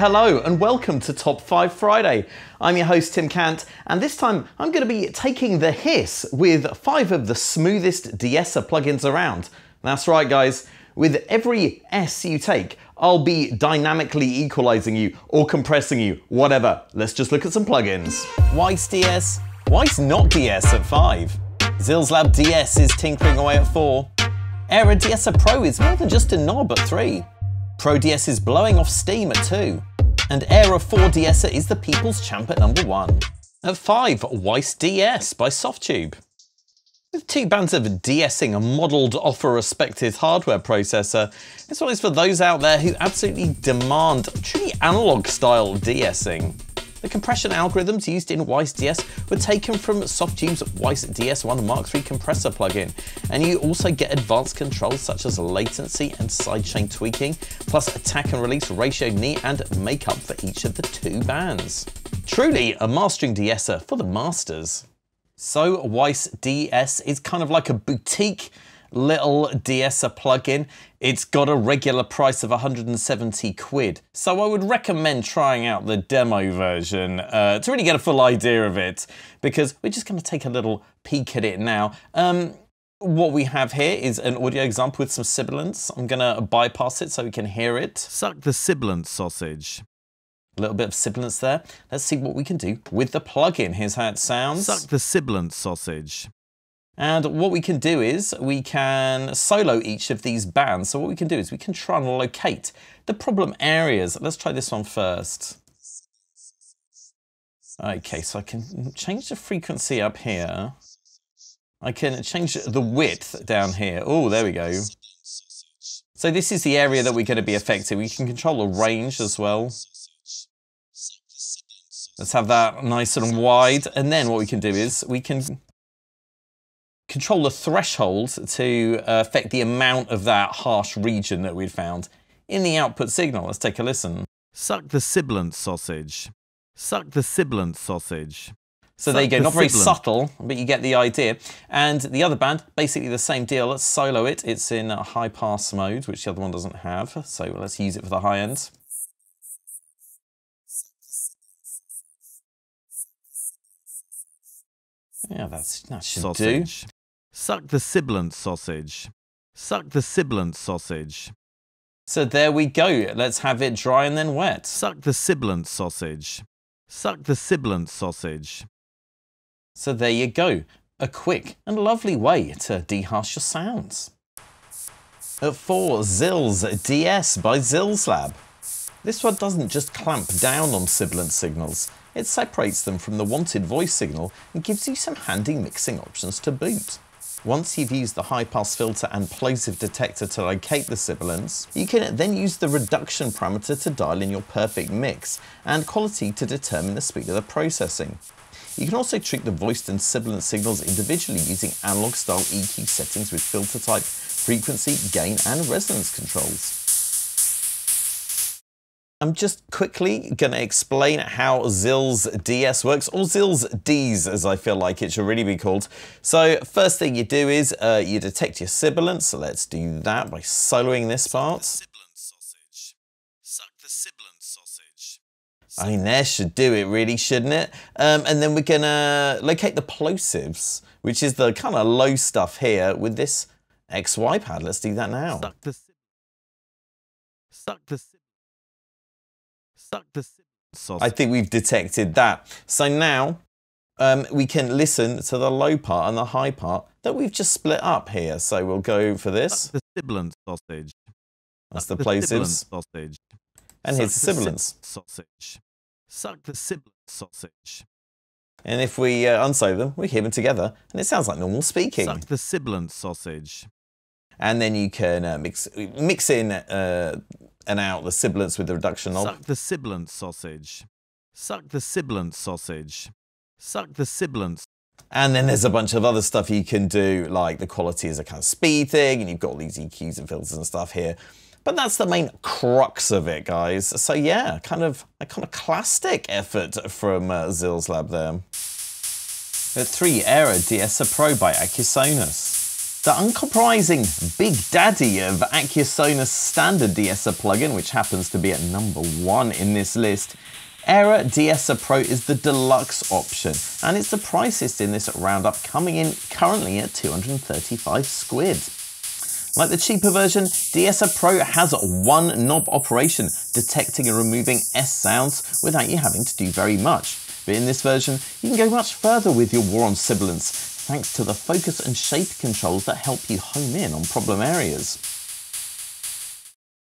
Hello and welcome to Top 5 Friday. I'm your host Tim Cant, and this time I'm going to be taking the hiss with 5 of the smoothest de-esser plugins around. That's right guys, with every S you take, I'll be dynamically equalizing you or compressing you, whatever. Let's just look at some plugins. Weiss DS, Weiss not DS at 5. XILS Lab DS is tinkering away at 4. Era 4DS Pro is more than just a knob at 3. Pro-DS is blowing off steam at 2, and Era 4DS is the people's champ at number 1. At 5, Weiss DS by Softube. With 2 bands of DSing modelled off a respected hardware processor, this one is for those out there who absolutely demand truly analogue style DSing. The compression algorithms used in Weiss DS were taken from Softube's Weiss DS1 Mk3 compressor plugin, and you also get advanced controls such as latency and sidechain tweaking, plus attack and release ratio knee and makeup for each of the 2 bands. Truly a mastering de-esser for the masters. So Weiss DS is kind of like a boutique little de-esser plugin. It's got a regular price of 170 quid. So I would recommend trying out the demo version to really get a full idea of it, because we're just going to take a little peek at it now. What we have here is an audio example with some sibilance. I'm going to bypass it so we can hear it. Suck the sibilance sausage. A little bit of sibilance there. Let's see what we can do with the plugin. Here's how it sounds. Suck the sibilance sausage. And what we can do is we can solo each of these bands. So what we can do is we can try and locate the problem areas. Let's try this one first. Okay, so I can change the frequency up here. I can change the width down here. Oh, there we go. So this is the area that we're going to be affecting. We can control the range as well. Let's have that nice and wide. And then what we can do is we can control the threshold to affect the amount of that harsh region that we'd found in the output signal. Let's take a listen. Suck the sibilance sausage. Suck the sibilance sausage. So there you go, not very subtle, but you get the idea. And the other band, basically the same deal. Let's solo it. It's in high pass mode, which the other one doesn't have. So let's use it for the high end. Yeah, that should sausage. Do. Suck the sibilance sausage. Suck the sibilance sausage. So there we go. Let's have it dry and then wet. Suck the sibilance sausage. Suck the sibilance sausage. So there you go. A quick and lovely way to de-harsh your sounds. At 4, XILS DS by XILS Lab. This one doesn't just clamp down on sibilance signals. It separates them from the wanted voice signal and gives you some handy mixing options to boot. Once you've used the high-pass filter and plosive detector to locate the sibilance, you can then use the reduction parameter to dial in your perfect mix and quality to determine the speed of the processing. You can also treat the voiced and sibilance signals individually using analog-style EQ settings with filter type, frequency, gain and resonance controls. I'm just quickly going to explain how XILS DS works, or XILS DS as I feel like it should really be called. So first thing you do is you detect your sibilance, so let's do that by soloing this part. Suck the sibilance sausage. Suck the sibilance sausage. I mean, there should do it really, shouldn't it? And then we're going to locate the plosives, which is the kind of low stuff here with this XY pad. Let's do that now. Suck the sibilance. Suck the sibilance. Suck the sausage. I think we've detected that. So now we can listen to the low part and the high part that we've just split up here. So we'll go for this. Suck the sibilance sausage. That's the plosives. Sausage. And here's the sibilance sausage. Suck the sibilance sausage. And if we unsolo them, we hear them together, and it sounds like normal speaking. Suck the sibilance sausage. And then you can mix in and out the sibilance with the reduction knob. Suck the sibilance sausage. Suck the sibilance sausage. Suck the sibilance. And then there's a bunch of other stuff you can do, like the quality is a kind of speed thing, and you've got all these EQs and filters and stuff here. But that's the main crux of it, guys. So yeah, kind of a iconoclastic effort from XILS Lab there. At 3, Era 4DS Pro by Accusonus. The unsurprising big daddy of Accusonus standard DSer plugin, which happens to be at #1 in this list, Era DSer Pro is the deluxe option, and it's the priciest in this roundup, coming in currently at 235 squid. Like the cheaper version, DSer Pro has one knob operation, detecting and removing S sounds without you having to do very much. But in this version, you can go much further with your war on sibilance, thanks to the focus and shape controls that help you home in on problem areas.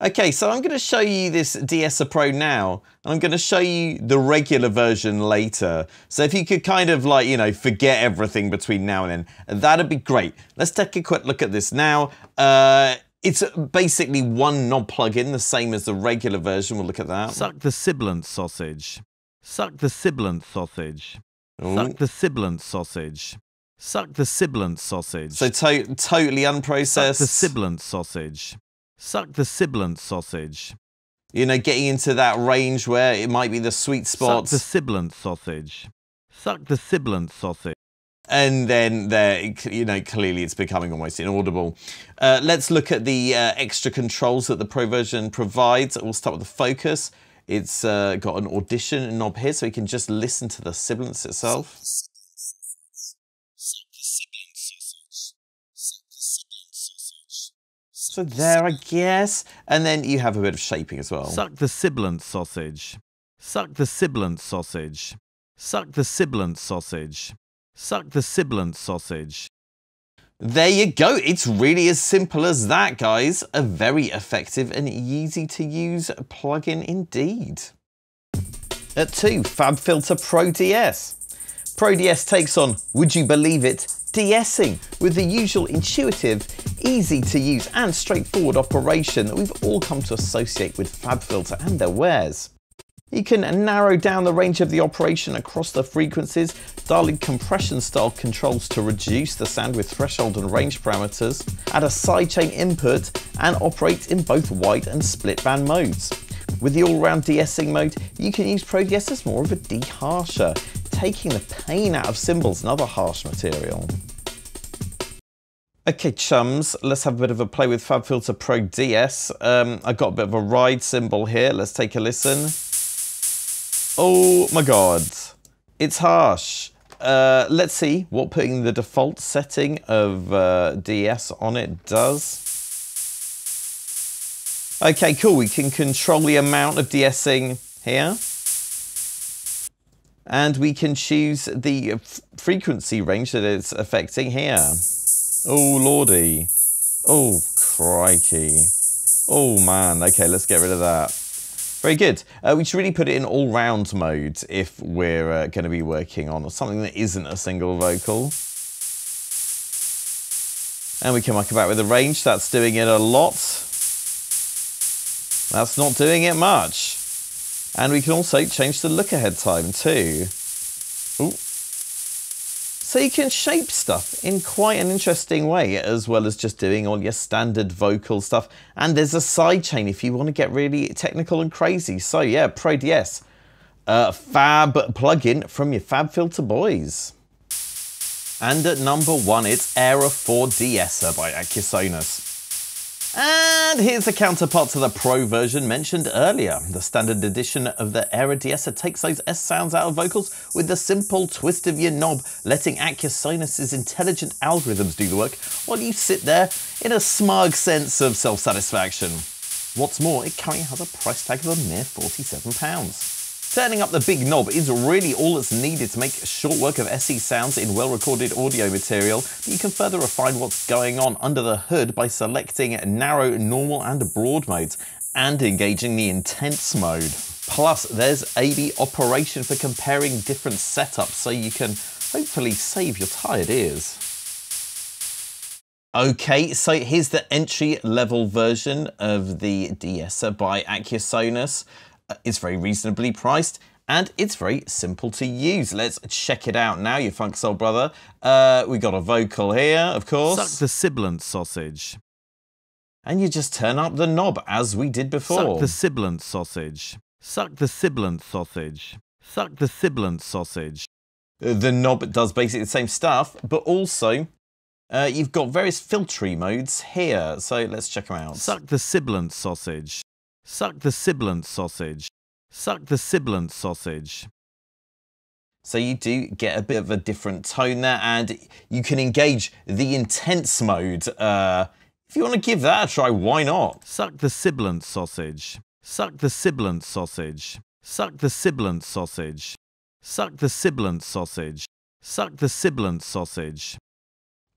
Okay, so I'm going to show you this DSer Pro now, and I'm going to show you the regular version later. So if you could kind of like, you know, forget everything between now and then, that'd be great. Let's take a quick look at this now. It's basically one knob plugin, the same as the regular version. We'll look at that. Suck the sibilant sausage. Suck the sibilant sausage. Ooh. Suck the sibilant sausage. Suck the sibilant sausage. So totally unprocessed. Suck the sibilant sausage. Suck the sibilant sausage. You know, getting into that range where it might be the sweet spot. Suck the sibilant sausage. Suck the sibilant sausage. And then there, you know, clearly it's becoming almost inaudible. Let's look at the extra controls that the Pro version provides. We'll start with the focus. It's got an audition knob here, so you can just listen to the sibilance itself. So there, I guess. And then you have a bit of shaping as well. Suck the sibilant sausage. Suck the sibilant sausage. Suck the sibilant sausage. Suck the sibilant sausage. There you go. It's really as simple as that, guys. A very effective and easy to use plugin indeed. At 2, FabFilter Pro-DS. Pro-DS takes on, would you believe it, DSing with the usual intuitive, easy to use and straightforward operation that we've all come to associate with FabFilter and their wares. You can narrow down the range of the operation across the frequencies, dialing compression style controls to reduce the sound with threshold and range parameters, add a sidechain input and operate in both wide and split band modes. With the all-round DSing mode, you can use Pro-DS as more of a de-harsher, taking the pain out of cymbals and other harsh material. Okay chums, let's have a bit of a play with FabFilter Pro-DS. I've got a bit of a ride cymbal here, let's take a listen. Oh my god, it's harsh. Let's see what putting the default setting of DS on it does. Okay, cool, we can control the amount of DSing here. And we can choose the frequency range that it's affecting here. Oh lordy. Oh crikey. Oh man, okay, let's get rid of that. Very good. We should really put it in all-round mode if we're going to be working on something that isn't a single vocal. And we can muck about with the range, that's doing it a lot. That's not doing it much. And we can also change the look ahead time too. Ooh. So you can shape stuff in quite an interesting way, as well as just doing all your standard vocal stuff. And there's a sidechain if you want to get really technical and crazy. So yeah, Pro-DS, fab plugin from your FabFilter boys. And at #1, it's Era 4DS by Accusonus. And here's the counterpart to the Pro version mentioned earlier. The standard edition of the Era DSer takes those S sounds out of vocals with the simple twist of your knob, letting Accusonus's intelligent algorithms do the work while you sit there in a smug sense of self-satisfaction. What's more, it currently has a price tag of a mere £47. Turning up the big knob is really all that's needed to make short work of SE sounds in well-recorded audio material, but you can further refine what's going on under the hood by selecting narrow, normal and broad modes, and engaging the intense mode. Plus, there's A/B operation for comparing different setups, so you can hopefully save your tired ears. Okay, so here's the entry-level version of the DSer by Accusonus. It's very reasonably priced and it's very simple to use. Let's check it out now, you funk soul brother. We got a vocal here, of course. Suck the sibilant sausage. And you just turn up the knob as we did before. Suck the sibilant sausage. Suck the sibilant sausage. Suck the sibilant sausage. The knob does basically the same stuff, but also You've got various filtering modes here, so let's check them out. Suck the sibilant sausage. Suck the sibilant sausage. Suck the sibilant sausage. So you do get a bit of a different tone there, and you can engage the intense mode. If you want to give that a try, why not? Suck the sibilant sausage. Suck the sibilant sausage. Suck the sibilant sausage. Suck the sibilant sausage. Suck the sibilant sausage.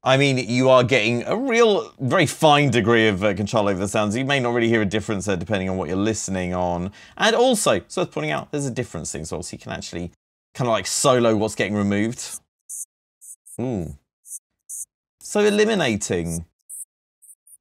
I mean, you are getting a real, very fine degree of control over the sounds. You may not really hear a difference there depending on what you're listening on. And also, so it's pointing out, there's a difference thing, so obviously you can actually kind of like solo what's getting removed. Ooh. So eliminating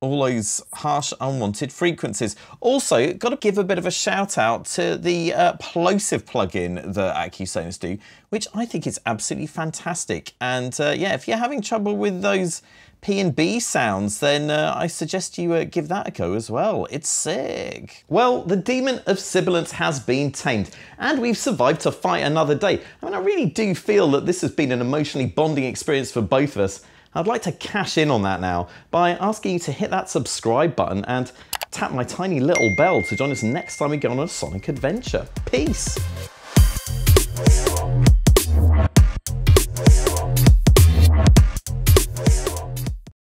all those harsh, unwanted frequencies. Also, got to give a bit of a shout out to the plosive plugin that Accusonus do, which I think is absolutely fantastic. And yeah, if you're having trouble with those P and B sounds, then I suggest you give that a go as well. It's sick. Well, the demon of sibilance has been tamed, and we've survived to fight another day. I mean, I really do feel that this has been an emotionally bonding experience for both of us. I'd like to cash in on that now by asking you to hit that subscribe button and tap my tiny little bell to join us next time we go on a sonic adventure. Peace.